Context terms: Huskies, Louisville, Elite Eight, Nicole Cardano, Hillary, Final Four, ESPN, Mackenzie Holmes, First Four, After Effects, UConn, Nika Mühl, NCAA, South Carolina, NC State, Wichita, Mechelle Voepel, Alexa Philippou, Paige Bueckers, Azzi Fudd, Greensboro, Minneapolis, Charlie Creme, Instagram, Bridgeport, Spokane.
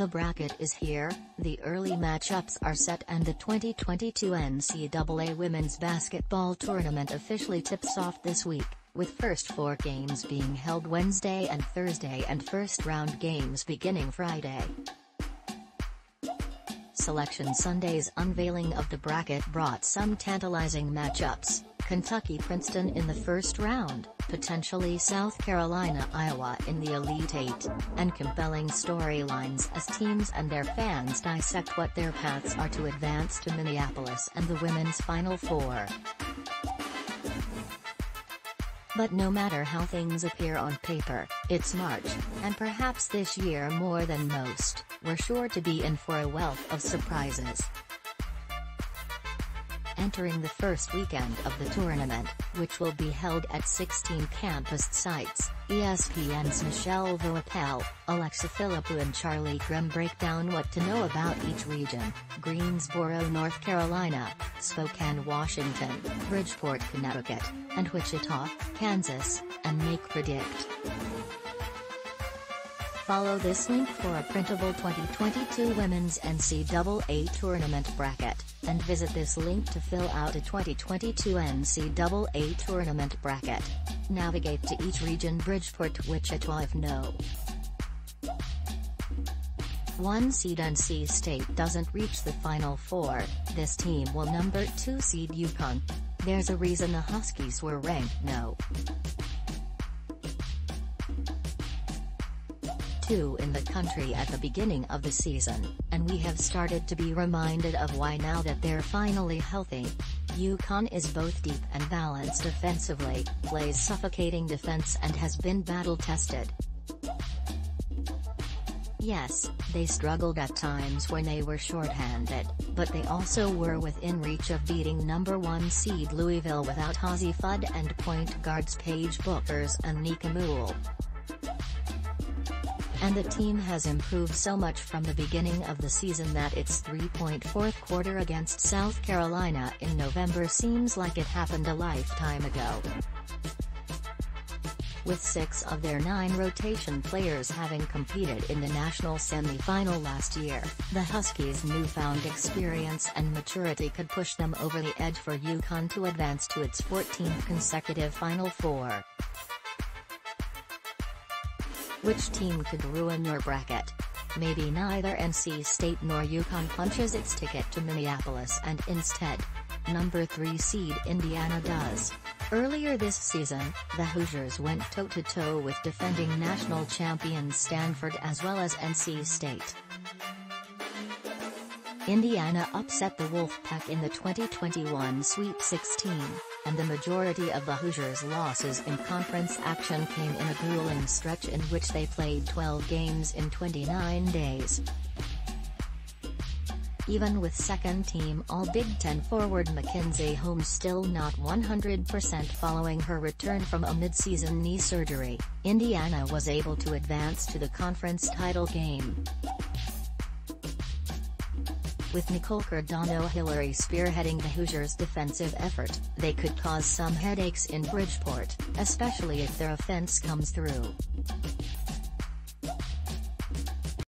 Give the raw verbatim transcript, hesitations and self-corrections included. The bracket is here, the early matchups are set and the twenty twenty-two N C double A Women's Basketball Tournament officially tips off this week, with first four games being held Wednesday and Thursday and first round games beginning Friday. Selection Sunday's unveiling of the bracket brought some tantalizing matchups: Kentucky-Princeton in the first round, potentially South Carolina-Iowa in the Elite Eight, and compelling storylines as teams and their fans dissect what their paths are to advance to Minneapolis and the women's Final Four. But no matter how things appear on paper, it's March, and perhaps this year more than most, we're sure to be in for a wealth of surprises. Entering the first weekend of the tournament, which will be held at sixteen campus sites, E S P N's Mechelle Voepel, Alexa Philippou and Charlie Creme break down what to know about each region: Greensboro, North Carolina; Spokane, Washington; Bridgeport, Connecticut; and Wichita, Kansas, and make predict. Follow this link for a printable twenty twenty-two Women's N C double A Tournament bracket, and visit this link to fill out a twenty twenty-two N C double A Tournament bracket. Navigate to each region: Bridgeport, Wichita if no one seed N C State doesn't reach the Final Four, this team will number two seed UConn. There's a reason the Huskies were ranked no. two in the country at the beginning of the season, and we have started to be reminded of why now that they're finally healthy. UConn is both deep and balanced offensively, plays suffocating defense and has been battle-tested. Yes, they struggled at times when they were shorthanded, but they also were within reach of beating number one seed Louisville without Azzi Fudd and point guards Paige Bueckers and Nika Mühl. And the team has improved so much from the beginning of the season that its three-point fourth quarter against South Carolina in November seems like it happened a lifetime ago. With six of their nine rotation players having competed in the national semifinal last year, the Huskies' newfound experience and maturity could push them over the edge for UConn to advance to its fourteenth consecutive Final Four. Which team could ruin your bracket? Maybe neither N C State nor UConn punches its ticket to Minneapolis, and instead, number three seed Indiana does. Earlier this season, the Hoosiers went toe-to-toe with defending national champions Stanford as well as N C State. Indiana upset the Wolfpack in the twenty twenty-one Sweet sixteen, and the majority of the Hoosiers' losses in conference action came in a grueling stretch in which they played twelve games in twenty-nine days. Even with second-team All-Big Ten forward Mackenzie Holmes still not one hundred percent following her return from a mid-season knee surgery, Indiana was able to advance to the conference title game. With Nicole Cardano Hillary spearheading the Hoosiers' defensive effort, they could cause some headaches in Bridgeport, especially if their offense comes through.